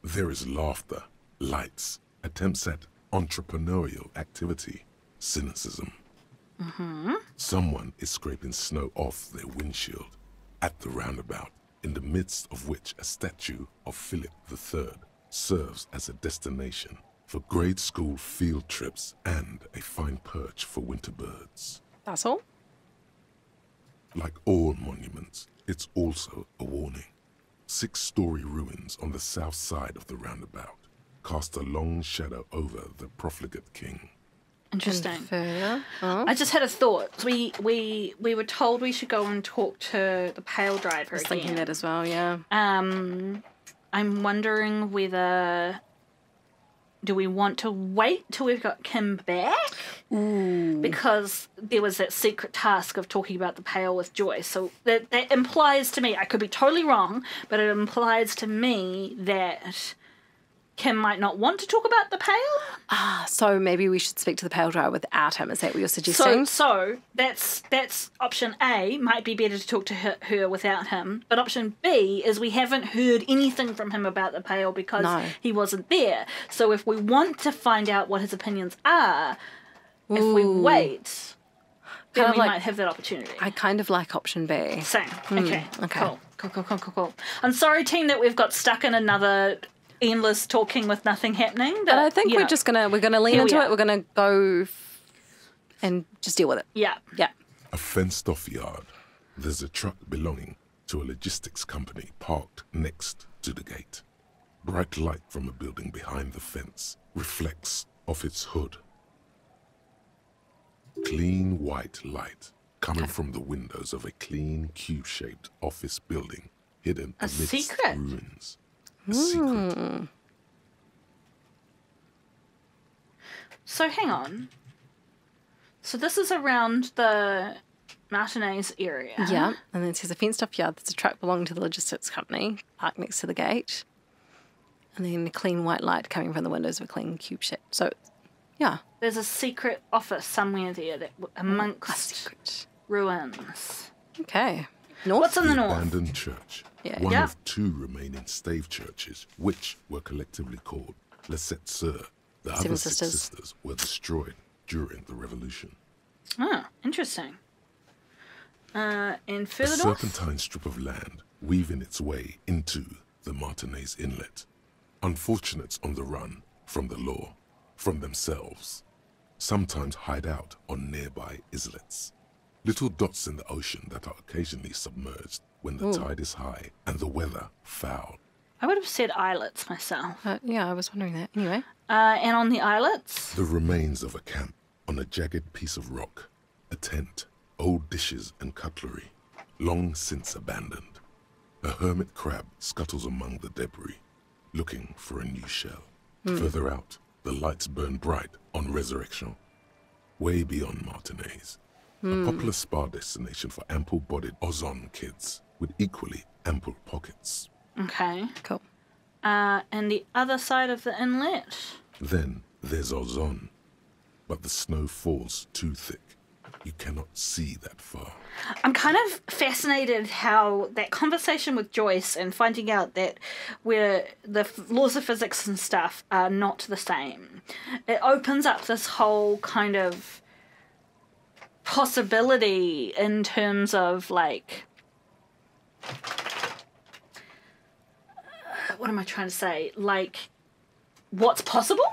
There is laughter, lights, attempts at entrepreneurial activity, cynicism. Mm-hmm. Someone is scraping snow off their windshield at the roundabout, in the midst of which a statue of Philip III serves as a destination for grade school field trips and a fine perch for winter birds. That's all? Like all monuments, it's also a warning. 6-story ruins on the south side of the roundabout cast a long shadow over the profligate king. Interesting. Fair. Oh. I just had a thought. We were told we should go and talk to the Pale Driver again. I was thinking that as well, yeah. I'm wondering whether... Do we want to wait till we've got Kim back? Ooh. Because there was that secret task of talking about the Pale with Joyce. So that implies to me, I could be totally wrong, but it implies to me that Kim might not want to talk about the Pale. Ah, so maybe we should speak to the Pale Driver without him. Is that what you're suggesting? So that's option A. Might be better to talk to her without him. But option B is we haven't heard anything from him about the Pale because he wasn't there. So if we want to find out what his opinions are, if we wait, then we might have that opportunity. I kind of like option B. Same. Okay. Cool. I'm sorry, team, that we've got stuck in another... endless talking with nothing happening. But I think we're just gonna lean into it. We're gonna go and just deal with it. Yeah. A fenced off yard. There's a truck belonging to a logistics company parked next to the gate. Bright light from a building behind the fence reflects off its hood. Clean white light coming from the windows of a clean Q-shaped office building hidden amidst ruins. A secret. So hang on. So this is around the Martinez area. Yeah, and then it says a fenced off yard that's a truck belonging to the logistics company, parked next to the gate. And then a clean white light coming from the windows of a clean cube shape. So, yeah. There's a secret office somewhere there that amongst ruins. Okay. North? What's in the north? Abandoned church. Yeah. One of two remaining stave churches, which were collectively called Le Sept Sœurs. The other sisters were destroyed during the Revolution. Oh, interesting. And further north? A serpentine strip of land weaving its way into the Martinez Inlet. Unfortunates on the run from the law, from themselves, sometimes hide out on nearby islets. Little dots in the ocean that are occasionally submerged when the tide is high and the weather foul. I would have said islets myself. Yeah, I was wondering that. Anyway. And on the islets? The remains of a camp on a jagged piece of rock. A tent, old dishes and cutlery, long since abandoned. A hermit crab scuttles among the debris, looking for a new shell. Further out, the lights burn bright on Resurrection. Way beyond Martinez. A popular spa destination for ample-bodied Ozonne kids with equally ample pockets. Okay. Cool. And the other side of the inlet? Then there's Ozonne, but the snow falls too thick. You cannot see that far. I'm kind of fascinated how that conversation with Joyce and finding out that the laws of physics and stuff are not the same. It opens up this whole kind of... possibility in terms of, like, what am I trying to say? Like, what's possible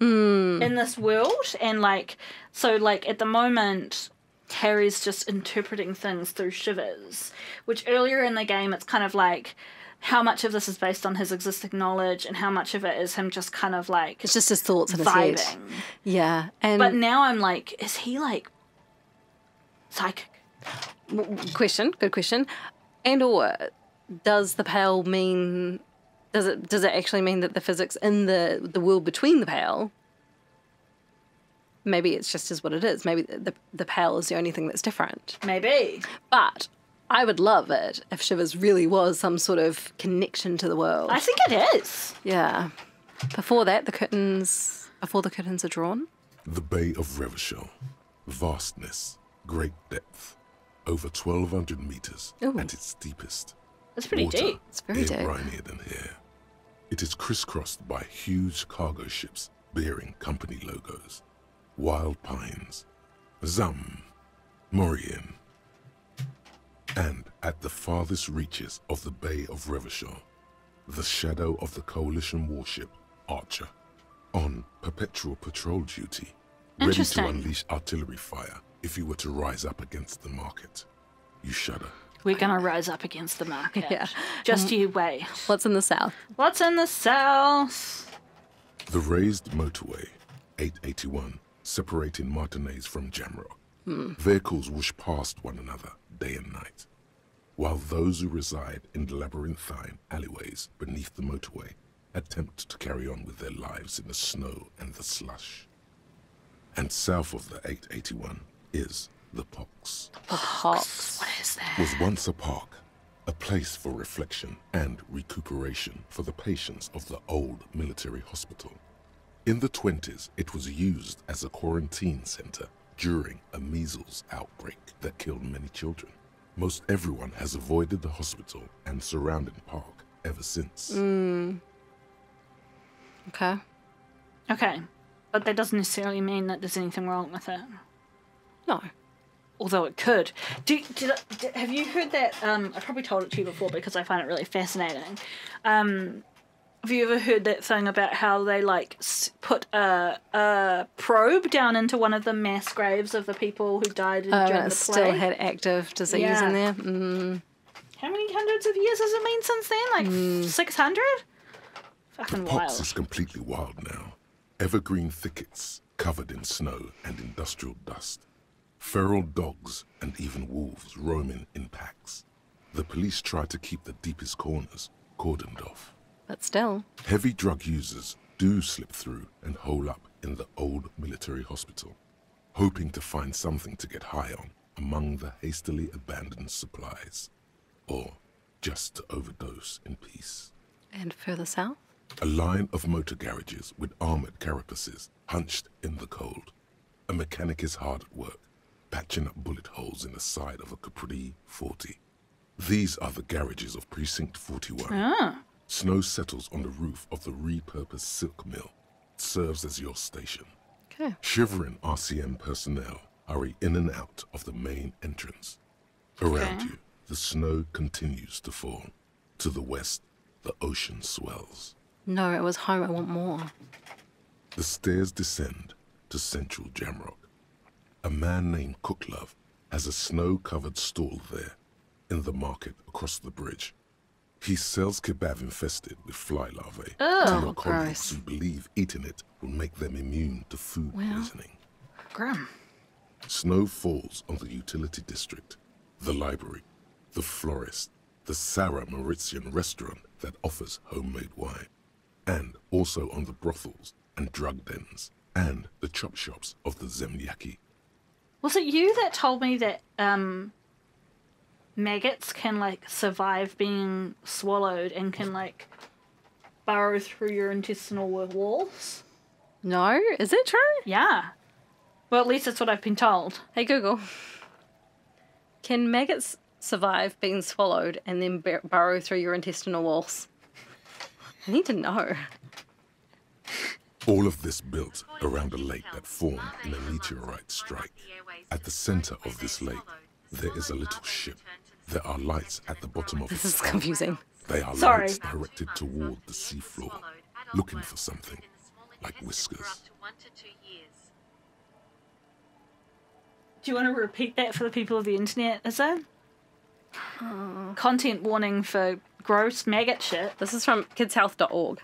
in this world? And, like, so, like, at the moment, Harry's just interpreting things through shivers, which earlier in the game, it's kind of like, how much of this is based on his existing knowledge and how much of it is him just kind of, like, it's just his thoughts in his head. Yeah. And but now I'm like, is he, like, psychic? Good question. And/or does the Pale mean? Does it actually mean that the physics in the world between the Pale? Maybe it's just as what it is. Maybe the Pale is the only thing that's different. Maybe. But I would love it if Shivers really was some sort of connection to the world. I think it is. Yeah. Before that, before the curtains are drawn. The Bay of Rivershell. Vastness. Great depth. Over 1,200 meters. Ooh. At its deepest. That's pretty deep. It's very deep. Brinier than here. It is crisscrossed by huge cargo ships bearing company logos. Wild Pines, Zum, Morian, and at the farthest reaches of the Bay of Rivershell, the shadow of the Coalition warship Archer, on perpetual patrol duty, ready to unleash artillery fire if you were to rise up against the market. You shudder. We're going to rise up against the market. Yeah. Just you wait. What's in the south? What's in the south? The raised motorway, 881, separating Martinez from Jamrock. Hmm. Vehicles whoosh past one another day and night, while those who reside in the labyrinthine alleyways beneath the motorway attempt to carry on with their lives in the snow and the slush. And south of the 881 is the Pox. The Pox, what is that? Was once a park, a place for reflection and recuperation for the patients of the old military hospital. In the 20s, it was used as a quarantine center during a measles outbreak that killed many children. Most everyone has avoided the hospital and surrounding park ever since. Mm. Okay. Okay. But that doesn't necessarily mean that there's anything wrong with it. No. Although it could. Have you heard that? I probably told it to you before because I find it really fascinating. Have you ever heard that thing about how they, like, put a probe down into one of the mass graves of the people who died during the plague? Still had active disease in there. Mm. How many hundreds of years has it been since then? Like 600? Fucking wild. The Pox is completely wild now. Evergreen thickets covered in snow and industrial dust. Feral dogs and even wolves roaming in packs. The police try to keep the deepest corners cordoned off. But still. Heavy drug users do slip through and hole up in the old military hospital, hoping to find something to get high on among the hastily abandoned supplies, or just to overdose in peace. And further south? A line of motor garages with armored carapaces hunched in the cold. A mechanic is hard at work, patching up bullet holes in the side of a Capri 40. These are the garages of Precinct 41. Ah. Snow settles on the roof of the repurposed silk mill. It serves as your station. Okay. Shivering RCM personnel hurry in and out of the main entrance. Around you, the snow continues to fall. To the west, the ocean swells. No, it was home. I want more. The stairs descend to central Jamrock. A man named Cooklove has a snow-covered stall there in the market across the bridge. He sells kebab infested with fly larvae to your colleagues who believe eating it will make them immune to food poisoning. Grim. Snow falls on the utility district, the library, the florist, the Sarah Mauritian restaurant that offers homemade wine, and also on the brothels and drug dens and the chop shops of the Zemniaki. Was it you that told me that maggots can, like, survive being swallowed and can, like, burrow through your intestinal walls? No? Is it true? Yeah. Well, at least that's what I've been told. Hey, Google. Can maggots survive being swallowed and then burrow through your intestinal walls? I need to know. All of this built around a lake that formed in a meteorite strike. At the center of this lake, there is a little ship. There are lights at the bottom of it. This is confusing. They are lights directed toward the seafloor, looking for something, like whiskers. Do you want to repeat that for the people of the internet, is it? Content warning for gross maggot shit. This is from kidshealth.org.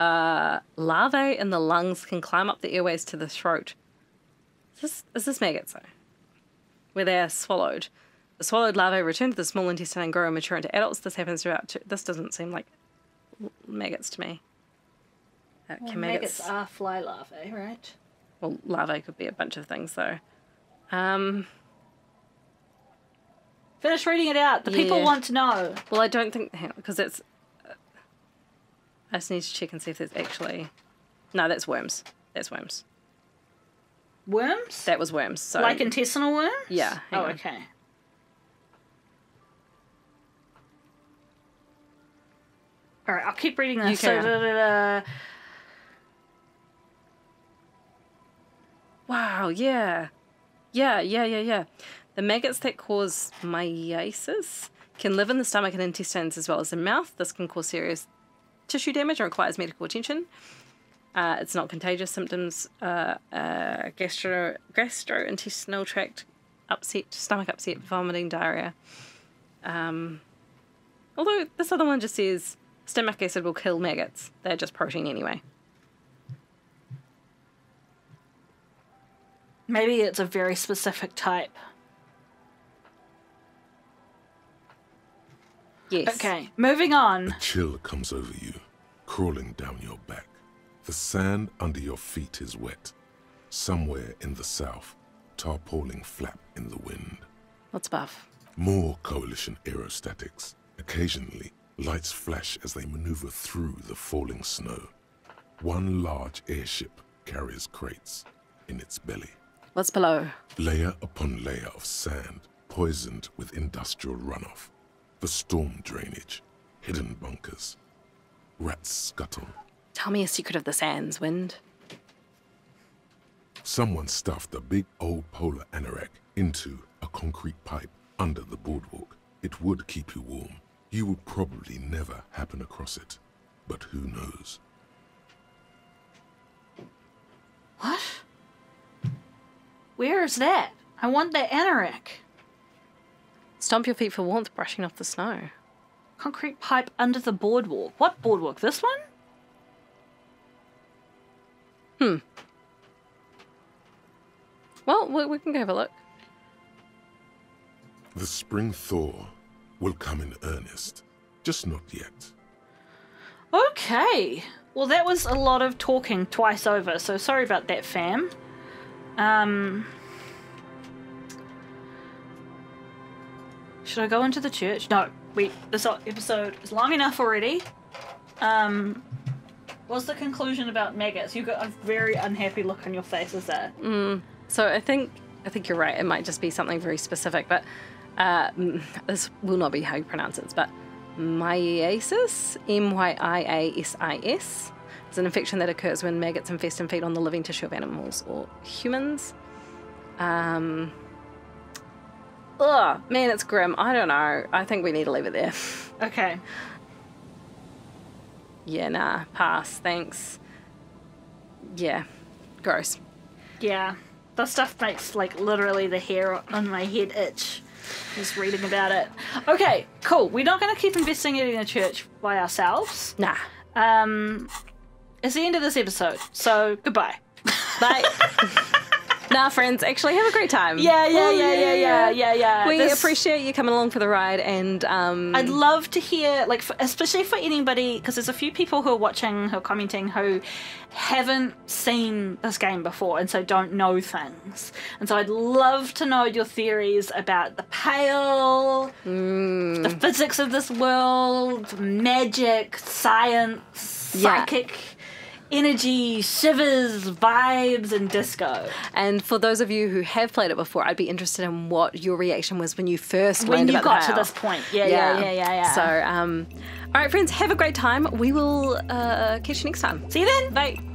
Larvae in the lungs can climb up the airways to the throat. Is this maggots, though? Where they are swallowed. The swallowed larvae return to the small intestine and grow and mature into adults. This happens throughout... This doesn't seem like maggots to me. Well, maggots are fly larvae, right? Well, larvae could be a bunch of things, though. Finish reading it out. The people want to know. Well, I don't think... Because it's... I just need to check and see if there's actually... No, that's worms. That's worms. Worms? That was worms. So... Like intestinal worms? Yeah. Oh, okay. All right, I'll keep reading this. Wow, yeah. Yeah. The maggots that cause myiasis can live in the stomach and intestines as well as the mouth. This can cause serious tissue damage and requires medical attention. It's not contagious. Symptoms are gastrointestinal tract upset, stomach upset, vomiting, diarrhea. Although this other one just says... Stomach acid will kill maggots. They're just protein anyway. Maybe it's a very specific type. Yes. Okay, moving on. A chill comes over you, crawling down your back. The sand under your feet is wet. Somewhere in the south, tarpaulin flap in the wind. What's above? More coalition aerostatics. Occasionally, lights flash as they maneuver through the falling snow. One large airship carries crates in its belly. What's below? Layer upon layer of sand, poisoned with industrial runoff. The storm drainage, hidden bunkers. Rats scuttle. Tell me a secret of the sands, Wind. Someone stuffed a big old polar anorak into a concrete pipe under the boardwalk. It would keep you warm. You would probably never happen across it, but who knows? What? Where is that? I want that anorak. Stomp your feet for warmth, brushing off the snow. Concrete pipe under the boardwalk. What boardwalk? This one? Well, we can go have a look. The spring thaw will come in earnest. Just not yet. Okay. Well, that was a lot of talking twice over, so sorry about that, fam. Should I go into the church? No. Wait, this episode is long enough already. What's the conclusion about maggots? You've got a very unhappy look on your faces there. So I think you're right. It might just be something very specific, but... this will not be how you pronounce it, but myiasis, M-Y-I-A-S-I-S, is an infection that occurs when maggots infest and feed on the living tissue of animals or humans. Ugh, man, it's grim. I don't know. I think we need to leave it there. Okay. Yeah, nah, pass, thanks. Yeah, gross. Yeah, this stuff makes, like, literally the hair on my head itch. Just reading about it. Okay, cool. We're not going to keep investigating the church by ourselves. Nah. It's the end of this episode, so goodbye. Bye. Nah, friends, actually have a great time. Yeah. We appreciate you coming along for the ride, and I'd love to hear, like, especially for anybody, because there's a few people who are watching, who are commenting, who haven't seen this game before and so don't know things, and so I'd love to know your theories about the Pale, the physics of this world, magic, science, psychic energy, shivers, vibes, and disco. And for those of you who have played it before, I'd be interested in what your reaction was when you first learned about the Pale. When you got to this point. Yeah. So, all right, friends, have a great time. We will catch you next time. See you then. Bye.